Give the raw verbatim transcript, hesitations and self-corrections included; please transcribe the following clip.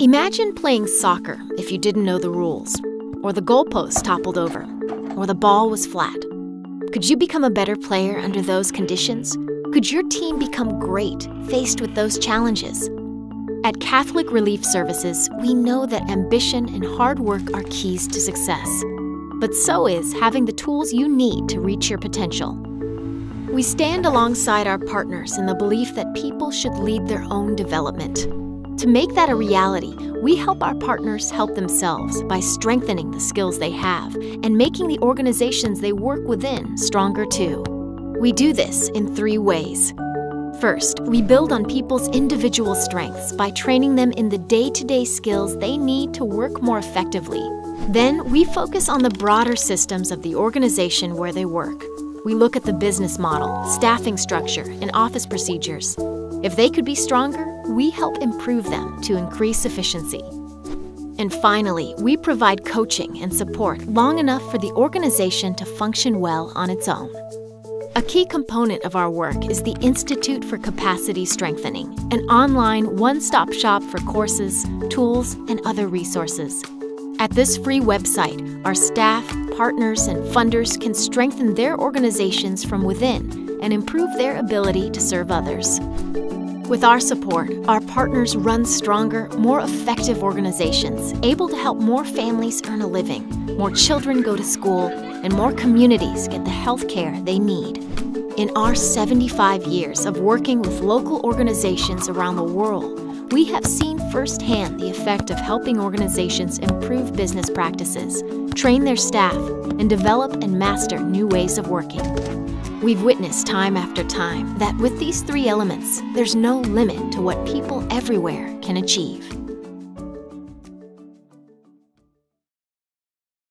Imagine playing soccer if you didn't know the rules, or the goalpost toppled over, or the ball was flat. Could you become a better player under those conditions? Could your team become great faced with those challenges? At Catholic Relief Services, we know that ambition and hard work are keys to success, but so is having the tools you need to reach your potential. We stand alongside our partners in the belief that people should lead their own development. To make that a reality, we help our partners help themselves by strengthening the skills they have and making the organizations they work within stronger too. We do this in three ways. First, we build on people's individual strengths by training them in the day-to-day skills they need to work more effectively. Then, we focus on the broader systems of the organization where they work. We look at the business model, staffing structure, and office procedures. If they could be stronger, we help improve them to increase efficiency. And finally, we provide coaching and support long enough for the organization to function well on its own. A key component of our work is the Institute for Capacity Strengthening, an online one-stop shop for courses, tools, and other resources. At this free website, our staff, partners, and funders can strengthen their organizations from within and improve their ability to serve others. With our support, our partners run stronger, more effective organizations, able to help more families earn a living, more children go to school, and more communities get the health care they need. In our seventy-five years of working with local organizations around the world, we have seen firsthand the effect of helping organizations improve business practices, train their staff, and develop and master new ways of working. We've witnessed time after time that with these three elements, there's no limit to what people everywhere can achieve.